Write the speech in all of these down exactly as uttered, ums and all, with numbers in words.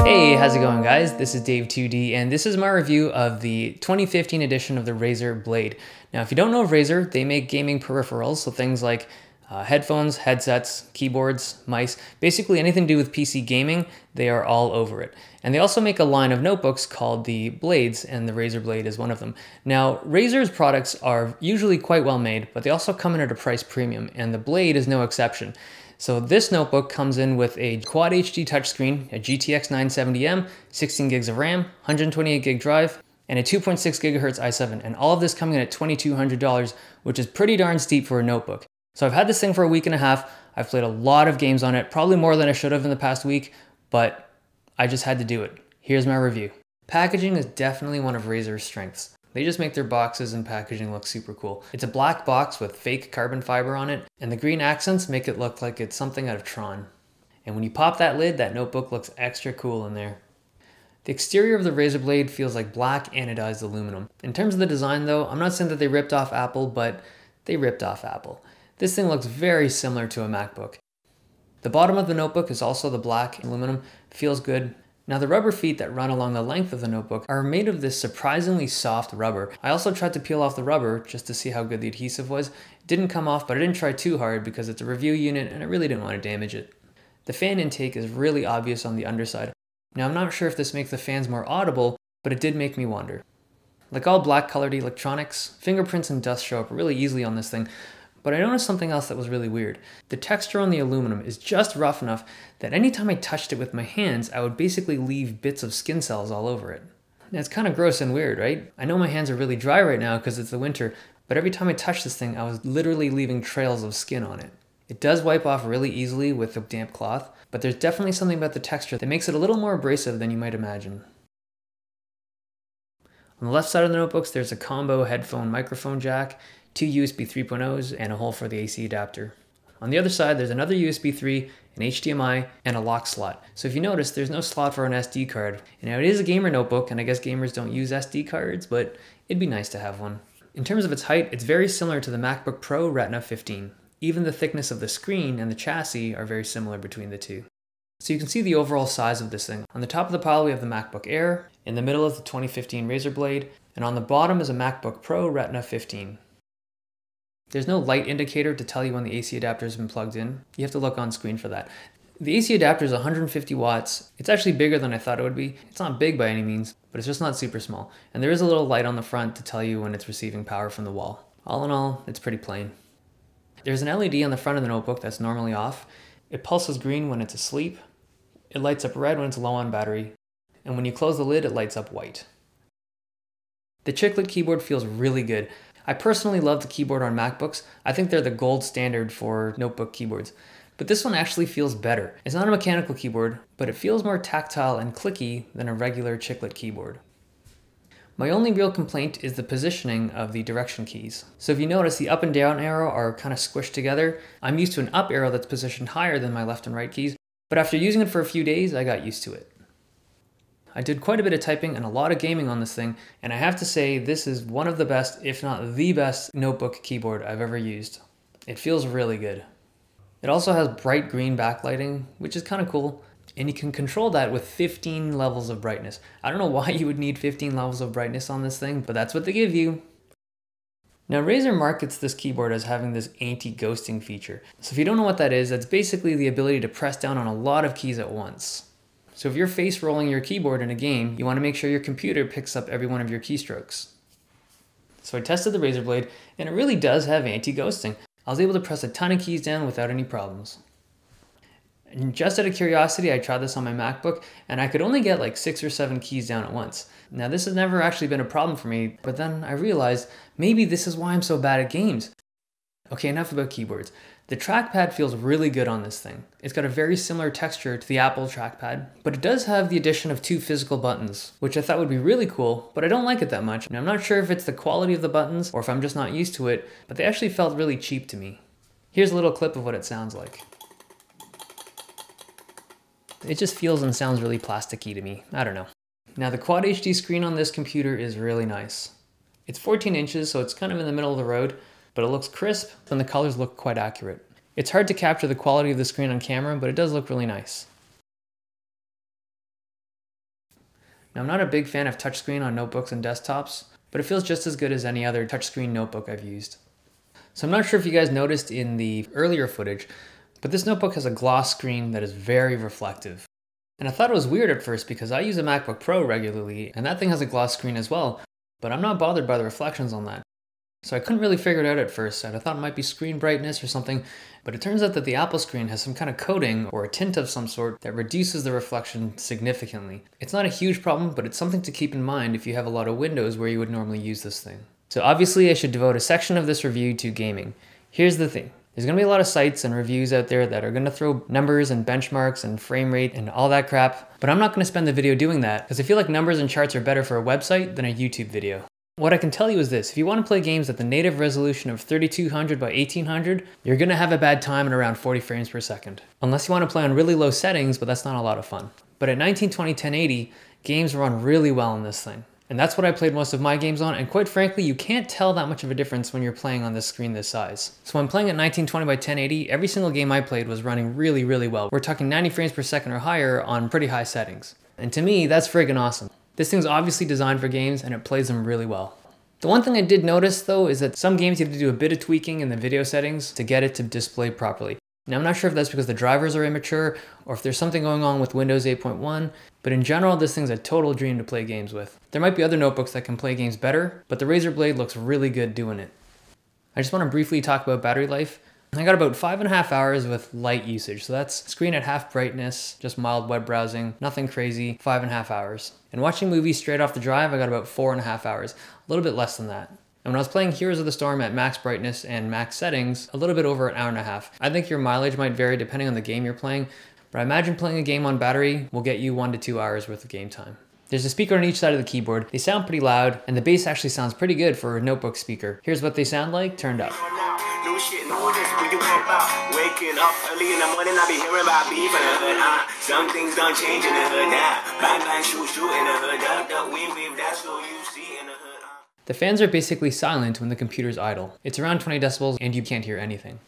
Hey, how's it going guys? This is Dave two D and this is my review of the twenty fifteen edition of the Razer Blade. Now if you don't know of Razer, they make gaming peripherals, so things like Uh, headphones, headsets, keyboards, mice, basically anything to do with P C gaming, they are all over it. And they also make a line of notebooks called the Blades, and the Razer Blade is one of them. Now, Razer's products are usually quite well made, but they also come in at a price premium, and the Blade is no exception. So this notebook comes in with a Quad H D touchscreen, a G T X nine seventy M, sixteen gigs of RAM, one hundred twenty-eight gig drive, and a two point six gigahertz i seven, and all of this coming in at twenty-two hundred dollars, which is pretty darn steep for a notebook. So I've had this thing for a week and a half. I've played a lot of games on it, probably more than I should have in the past week, but I just had to do it. Here's my review. Packaging is definitely one of Razer's strengths. They just make their boxes and packaging look super cool. It's a black box with fake carbon fiber on it, and the green accents make it look like it's something out of Tron. And when you pop that lid, that notebook looks extra cool in there. The exterior of the Razer Blade feels like black anodized aluminum. In terms of the design though, I'm not saying that they ripped off Apple, but they ripped off Apple. This thing looks very similar to a MacBook. The bottom of the notebook is also the black aluminum, feels good. Now the rubber feet that run along the length of the notebook are made of this surprisingly soft rubber. I also tried to peel off the rubber just to see how good the adhesive was. It didn't come off, but I didn't try too hard because it's a review unit and I really didn't want to damage it. The fan intake is really obvious on the underside. Now I'm not sure if this makes the fans more audible, but it did make me wonder. Like all black colored electronics, fingerprints and dust show up really easily on this thing. But I noticed something else that was really weird. The texture on the aluminum is just rough enough that anytime I touched it with my hands, I would basically leave bits of skin cells all over it. Now, it's kind of gross and weird, right? I know my hands are really dry right now because it's the winter, but every time I touched this thing, I was literally leaving trails of skin on it. It does wipe off really easily with a damp cloth, but there's definitely something about the texture that makes it a little more abrasive than you might imagine. On the left side of the notebooks, there's a combo headphone microphone jack, two U S B three point ohs, and a hole for the A C adapter. On the other side, there's another U S B three, an H D M I, and a lock slot. So if you notice, there's no slot for an S D card. And now it is a gamer notebook, and I guess gamers don't use S D cards, but it'd be nice to have one. In terms of its height, it's very similar to the MacBook Pro Retina fifteen. Even the thickness of the screen and the chassis are very similar between the two. So you can see the overall size of this thing. On the top of the pile, we have the MacBook Air, in the middle is the twenty fifteen Razer Blade, and on the bottom is a MacBook Pro Retina fifteen. There's no light indicator to tell you when the A C adapter has been plugged in. You have to look on screen for that. The A C adapter is one hundred fifty watts. It's actually bigger than I thought it would be. It's not big by any means, but it's just not super small. And there is a little light on the front to tell you when it's receiving power from the wall. All in all, it's pretty plain. There's an L E D on the front of the notebook that's normally off. It pulses green when it's asleep. It lights up red when it's low on battery. And when you close the lid, it lights up white. The chiclet keyboard feels really good. I personally love the keyboard on MacBooks. I think they're the gold standard for notebook keyboards. But this one actually feels better. It's not a mechanical keyboard, but it feels more tactile and clicky than a regular chiclet keyboard. My only real complaint is the positioning of the direction keys. So if you notice, the up and down arrow are kind of squished together. I'm used to an up arrow that's positioned higher than my left and right keys, but after using it for a few days, I got used to it. I did quite a bit of typing and a lot of gaming on this thing, and I have to say this is one of the best, if not the best, notebook keyboard I've ever used. It feels really good. It also has bright green backlighting, which is kind of cool, and you can control that with fifteen levels of brightness. I don't know why you would need fifteen levels of brightness on this thing, but that's what they give you. Now Razer markets this keyboard as having this anti-ghosting feature. So if you don't know what that is, that's basically the ability to press down on a lot of keys at once. So if you're face rolling your keyboard in a game, you want to make sure your computer picks up every one of your keystrokes. So I tested the Razer Blade, and it really does have anti-ghosting. I was able to press a ton of keys down without any problems. And just out of curiosity, I tried this on my MacBook, and I could only get like six or seven keys down at once. Now this has never actually been a problem for me, but then I realized maybe this is why I'm so bad at games. Okay, enough about keyboards. The trackpad feels really good on this thing. It's got a very similar texture to the Apple trackpad, but it does have the addition of two physical buttons, which I thought would be really cool, but I don't like it that much. And I'm not sure if it's the quality of the buttons or if I'm just not used to it, but they actually felt really cheap to me. Here's a little clip of what it sounds like. It just feels and sounds really plasticky to me. I don't know. Now the Quad H D screen on this computer is really nice. It's fourteen inches, so it's kind of in the middle of the road. but it looks crisp and the colors look quite accurate. It's hard to capture the quality of the screen on camera, but it does look really nice. Now, I'm not a big fan of touchscreen on notebooks and desktops, but it feels just as good as any other touchscreen notebook I've used. So I'm not sure if you guys noticed in the earlier footage, but this notebook has a gloss screen that is very reflective. And I thought it was weird at first because I use a MacBook Pro regularly and that thing has a gloss screen as well, but I'm not bothered by the reflections on that. So I couldn't really figure it out at first, and I thought it might be screen brightness or something, but it turns out that the Apple screen has some kind of coating or a tint of some sort that reduces the reflection significantly. It's not a huge problem, but it's something to keep in mind if you have a lot of windows where you would normally use this thing. So obviously I should devote a section of this review to gaming. Here's the thing. There's gonna be a lot of sites and reviews out there that are gonna throw numbers and benchmarks and frame rate and all that crap, but I'm not gonna spend the video doing that because I feel like numbers and charts are better for a website than a YouTube video. What I can tell you is this, if you want to play games at the native resolution of thirty-two hundred by eighteen hundred, you're going to have a bad time at around forty frames per second. Unless you want to play on really low settings, but that's not a lot of fun. But at nineteen twenty by ten eighty, games run really well on this thing. And that's what I played most of my games on, and quite frankly, you can't tell that much of a difference when you're playing on this screen this size. So when playing at nineteen twenty by ten eighty, every single game I played was running really, really well. We're talking ninety frames per second or higher on pretty high settings. And to me, that's friggin' awesome. This thing's obviously designed for games and it plays them really well. The one thing I did notice though is that some games you have to do a bit of tweaking in the video settings to get it to display properly. Now I'm not sure if that's because the drivers are immature or if there's something going on with Windows eight point one, but in general this thing's a total dream to play games with. There might be other notebooks that can play games better, but the Razer Blade looks really good doing it. I just want to briefly talk about battery life. I got about five and a half hours with light usage. So that's screen at half brightness, just mild web browsing, nothing crazy, five and a half hours. And watching movies straight off the drive, I got about four and a half hours, a little bit less than that. And when I was playing Heroes of the Storm at max brightness and max settings, a little bit over an hour and a half. I think your mileage might vary depending on the game you're playing, but I imagine playing a game on battery will get you one to two hours worth of game time. There's a speaker on each side of the keyboard. They sound pretty loud, and the bass actually sounds pretty good for a notebook speaker. Here's what they sound like turned up. Shit, no, this when you pop out. Waking up early in the morning, I be hearing about beef in the hood, huh? Some things don't change in the hood now. Bang, bang, shoot, shoot in the hood. Duck, duck, weave, weave, that's what you see in the hood, huh? The fans are basically silent when the computer's idle. It's around twenty decibels and you can't hear anything.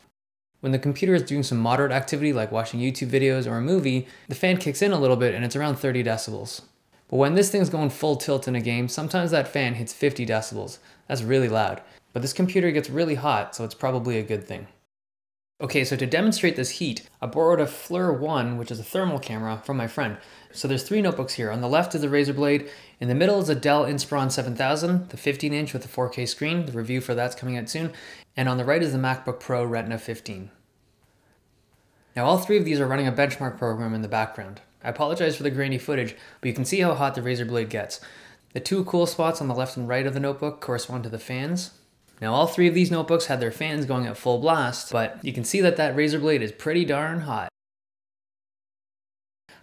When the computer is doing some moderate activity like watching YouTube videos or a movie, the fan kicks in a little bit and it's around thirty decibels. But when this thing's going full tilt in a game, sometimes that fan hits fifty decibels. That's really loud. But this computer gets really hot, so it's probably a good thing. Okay, so to demonstrate this heat, I borrowed a FLIR One, which is a thermal camera, from my friend. So there's three notebooks here. On the left is a Razer Blade, in the middle is a Dell Inspiron seven thousand, the fifteen inch with a four K screen. The review for that's coming out soon. And on the right is the MacBook Pro Retina fifteen. Now all three of these are running a benchmark program in the background. I apologize for the grainy footage, but you can see how hot the Razer Blade gets. The two cool spots on the left and right of the notebook correspond to the fans. Now all three of these notebooks had their fans going at full blast, but you can see that that Razer Blade is pretty darn hot.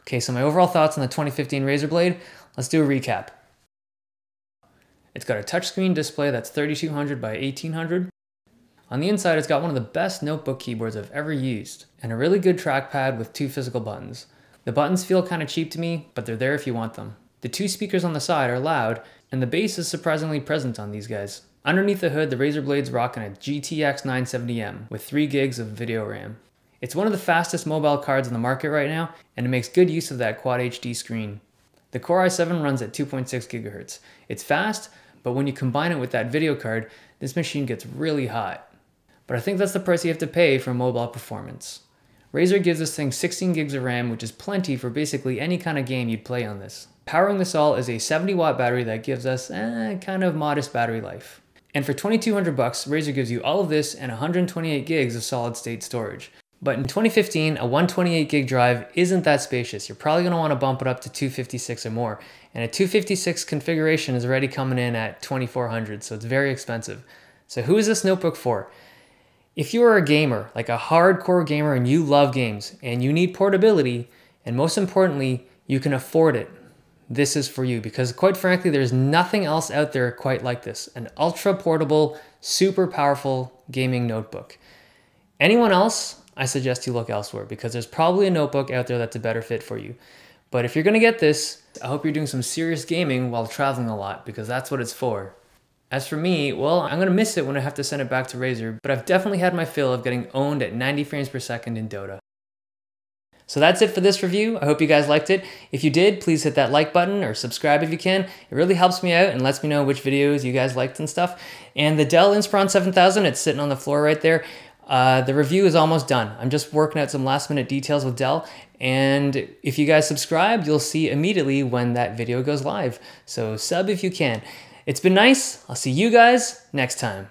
Okay, so my overall thoughts on the twenty fifteen Razer Blade, let's do a recap. It's got a touchscreen display that's thirty-two hundred by eighteen hundred. On the inside, it's got one of the best notebook keyboards I've ever used, and a really good trackpad with two physical buttons. The buttons feel kind of cheap to me, but they're there if you want them. The two speakers on the side are loud, and the bass is surprisingly present on these guys. Underneath the hood, the Razer Blade's rocking a G T X nine seventy M with three gigs of video RAM. It's one of the fastest mobile cards in the market right now, and it makes good use of that Quad H D screen. The Core i seven runs at two point six gigahertz. It's fast, but when you combine it with that video card, this machine gets really hot. But I think that's the price you have to pay for mobile performance. Razer gives this thing sixteen gigs of RAM, which is plenty for basically any kind of game you'd play on this. Powering this all is a seventy watt battery that gives us eh, kind of modest battery life. And for twenty-two hundred bucks, Razer gives you all of this and one hundred twenty-eight gigs of solid state storage. But in twenty fifteen, a one hundred twenty-eight gig drive isn't that spacious. You're probably gonna wanna bump it up to two fifty-six or more. And a two fifty-six configuration is already coming in at twenty-four hundred, so it's very expensive. So who is this notebook for? If you are a gamer, like a hardcore gamer, and you love games and you need portability, and most importantly, you can afford it, this is for you, because quite frankly, there's nothing else out there quite like this. An ultra portable, super powerful gaming notebook. Anyone else, I suggest you look elsewhere, because there's probably a notebook out there that's a better fit for you. But if you're gonna get this, I hope you're doing some serious gaming while traveling a lot, because that's what it's for. As for me, well, I'm gonna miss it when I have to send it back to Razer, but I've definitely had my fill of getting owned at ninety frames per second in Dota. So that's it for this review. I hope you guys liked it. If you did, please hit that like button or subscribe if you can. It really helps me out and lets me know which videos you guys liked and stuff. And the Dell Inspiron seven thousand, it's sitting on the floor right there. Uh, the review is almost done. I'm just working out some last minute details with Dell. And if you guys subscribe, you'll see immediately when that video goes live. So sub if you can. It's been nice. I'll see you guys next time.